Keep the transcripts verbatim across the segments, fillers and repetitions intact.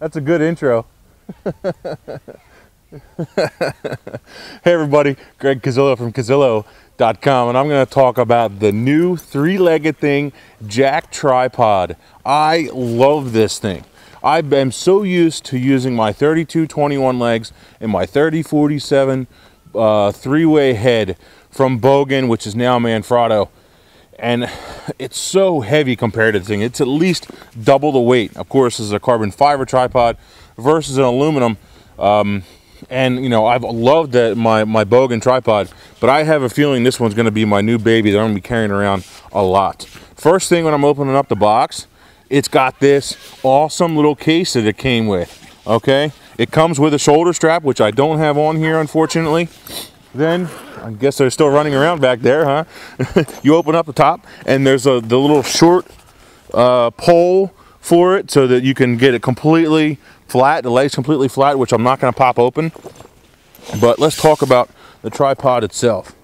That's a good intro. Hey everybody, Greg Cazillo from Cazillo dot com, and I'm going to talk about the new three-legged thing jack tripod. I love this thing. I am so used to using my thirty-two twenty-one legs and my thirty forty-seven uh, three-way head from Bogen, which is now Manfrotto, and it's so heavy compared to the thing. It's at least double the weight. Of course, this is a carbon fiber tripod versus an aluminum. Um, and you know, I've loved that my, my Bogen tripod, but I have a feeling this one's gonna be my new baby that I'm gonna be carrying around a lot. First thing when I'm opening up the box, it's got this awesome little case that it came with, okay? It comes with a shoulder strap, which I don't have on here, unfortunately. Then, I guess they're still running around back there, huh? You open up the top, and there's a, the little short uh, pole for it so that you can get it completely flat, the legs completely flat, which I'm not gonna pop open. But let's talk about the tripod itself.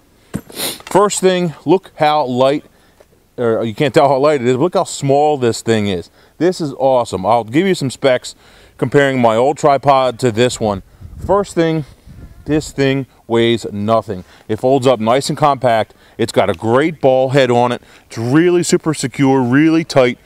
First thing, look how light, or you can't tell how light it is, but look how small this thing is. This is awesome. I'll give you some specs comparing my old tripod to this one. First thing, this thing weighs nothing. It folds up nice and compact. It's got a great ball head on it. It's really super secure, really tight.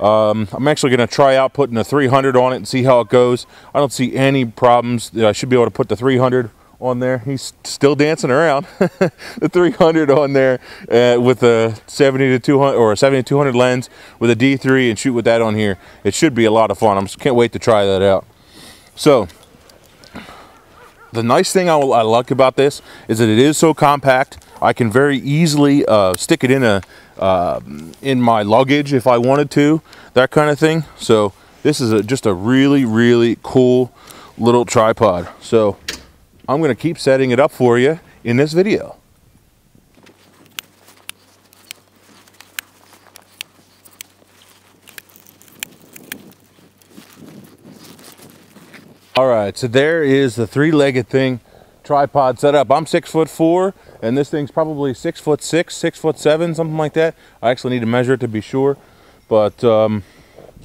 Um, I'm actually going to try out putting a three hundred on it and see how it goes. I don't see any problems. I should be able to put the three hundred on there. He's still dancing around. The three hundred on there uh, with a seventy to two hundred or a seventy to two hundred lens with a D three, and shoot with that on here. It should be a lot of fun. I can't wait to try that out. So the nice thing I, I like about this is that it is so compact. I can very easily uh, stick it in a uh, in my luggage if I wanted to, that kind of thing. So this is a, just a really, really cool little tripod. So I'm going to keep setting it up for you in this video. All right, so there is the three-legged thing tripod set up. I'm six foot four, and this thing's probably six foot six, six foot seven, something like that. I actually need to measure it to be sure, but um,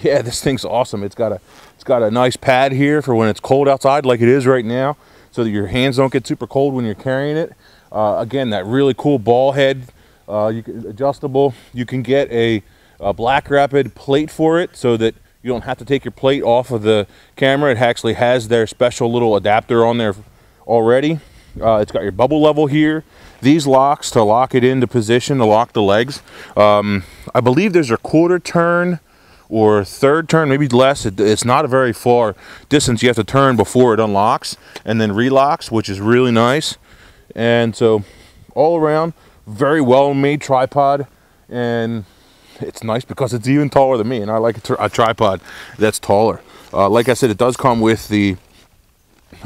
yeah, this thing's awesome. It's got a, it's got a nice pad here for when it's cold outside, like it is right now, so that your hands don't get super cold when you're carrying it. Uh, again, that really cool ball head, uh, you can, adjustable. You can get a, a Black Rapid plate for it, so that you don't have to take your plate off of the camera. It actually has their special little adapter on there already. Uh, it's got your bubble level here. These locks to lock it into position, to lock the legs. Um, I believe there's a quarter turn or third turn, maybe less. It, it's not a very far distance. You have to turn before it unlocks and then relocks, which is really nice. And so all around, very well made tripod. And it's nice because it's even taller than me, and I like a, tr a tripod that's taller. Uh, like I said, it does come with the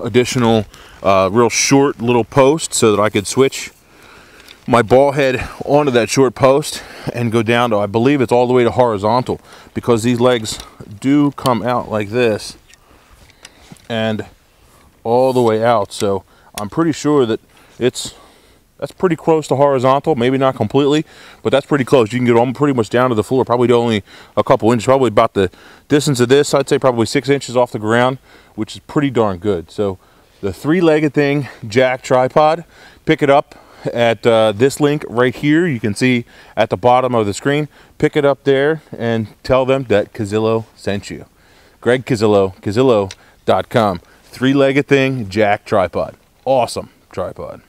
additional uh, real short little post so that I could switch my ball head onto that short post and go down to, I believe it's all the way to horizontal, because these legs do come out like this and all the way out. So I'm pretty sure that it's that's pretty close to horizontal, maybe not completely, but that's pretty close. You can get on pretty much down to the floor, probably only a couple inches, probably about the distance of this. I'd say probably six inches off the ground, which is pretty darn good. So the three-legged thing jack tripod, pick it up at uh, this link right here. You can see at the bottom of the screen. Pick it up there and tell them that Cazillo sent you. Greg Cazillo, Cazillo dot com. Three-legged thing jack tripod. Awesome tripod.